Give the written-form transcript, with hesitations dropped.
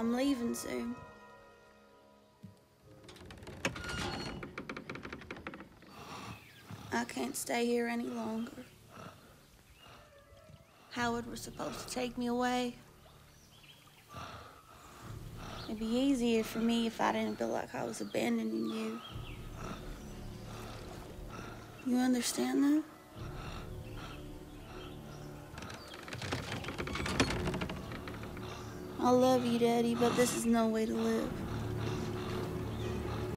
I'm leaving soon. I can't stay here any longer. Howard was supposed to take me away. It'd be easier for me if I didn't feel like I was abandoning you. You understand that? I love you, Daddy, but this is no way to live.